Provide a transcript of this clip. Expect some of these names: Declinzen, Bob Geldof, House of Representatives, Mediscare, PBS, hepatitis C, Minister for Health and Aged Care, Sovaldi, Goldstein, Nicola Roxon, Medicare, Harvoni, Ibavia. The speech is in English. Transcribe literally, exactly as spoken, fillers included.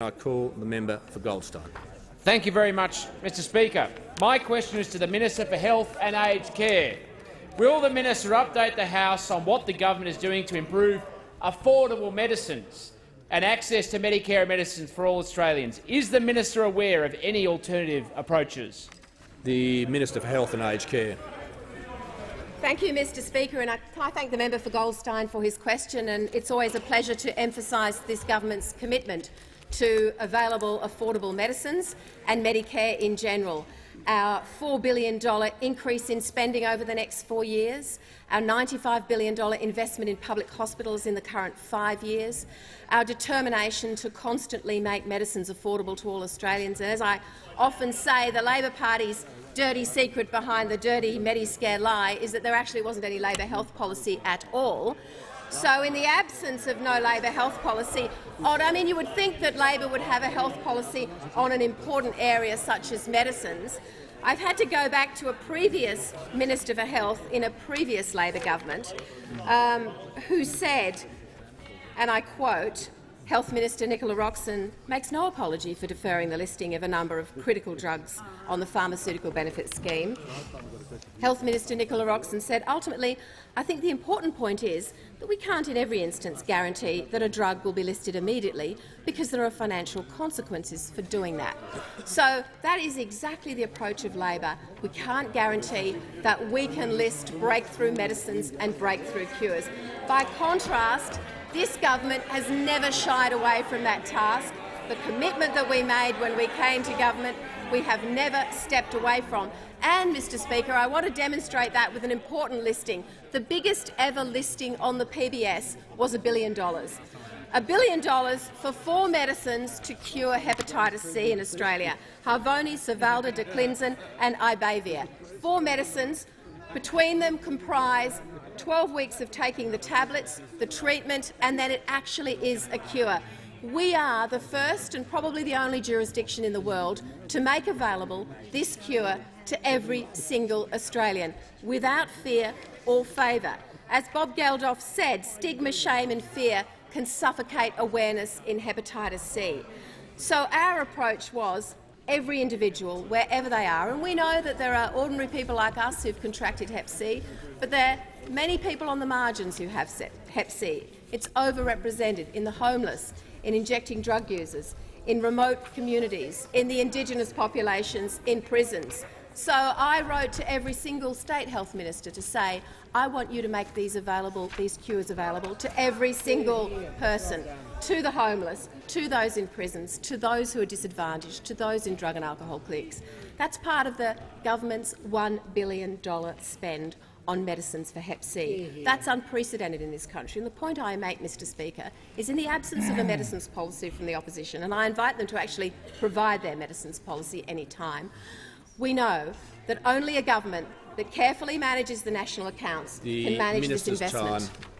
I call the member for Goldstein. Thank you very much, Mister Speaker. My question is to the Minister for Health and Aged Care. Will the minister update the House on what the government is doing to improve affordable medicines and access to Medicare medicines for all Australians? Is the minister aware of any alternative approaches? The Minister for Health and Aged Care. Thank you, Mister Speaker, and I thank the member for Goldstein for his question. And it's always a pleasure to emphasise this government's commitment to available affordable medicines and Medicare in general. Our four billion dollar increase in spending over the next four years, our ninety-five billion dollar investment in public hospitals in the current five years, our determination to constantly make medicines affordable to all Australians. And as I often say, the Labor Party's dirty secret behind the dirty Mediscare lie is that there actually wasn't any Labor health policy at all. So, in the absence of no Labor health policy, I mean, you would think that Labor would have a health policy on an important area such as medicines. I've had to go back to a previous Minister for Health in a previous Labor government um, who said, and I quote, Health Minister Nicola Roxon makes no apology for deferring the listing of a number of critical drugs on the pharmaceutical benefit scheme. Health Minister Nicola Roxon said, ultimately, I think the important point is that we can't in every instance guarantee that a drug will be listed immediately because there are financial consequences for doing that. So that is exactly the approach of Labor. We can't guarantee that we can list breakthrough medicines and breakthrough cures. By contrast, this government has never shied away from that task. The commitment that we made when we came to government, we have never stepped away from. And, Mister Speaker, I want to demonstrate that with an important listing. The biggest ever listing on the P B S was a billion dollars. A billion dollars for four medicines to cure hepatitis C in Australia: Harvoni, Sovaldi, Declinzen and Ibavia. Four medicines, between them comprise twelve weeks of taking the tablets, the treatment, and then it actually is a cure. We are the first and probably the only jurisdiction in the world to make available this cure to every single Australian, without fear or favour. As Bob Geldof said, stigma, shame and fear can suffocate awareness in hepatitis C. So our approach was every individual, wherever they are, and we know that there are ordinary people like us who've contracted hep C, but there are many people on the margins who have hep C. It's overrepresented in the homeless, in injecting drug users, in remote communities, in the Indigenous populations, in prisons. So I wrote to every single state health minister to say, I want you to make these available, these cures available to every single person, to the homeless, to those in prisons, to those who are disadvantaged, to those in drug and alcohol clinics. That's part of the government's one billion dollar spend on medicines for hep C. That's unprecedented in this country. And the point I make, Mister Speaker, is in the absence of a medicines policy from the opposition, and I invite them to actually provide their medicines policy any time, we know that only a government that carefully manages the national accounts the can manage Minister's this investment. Time.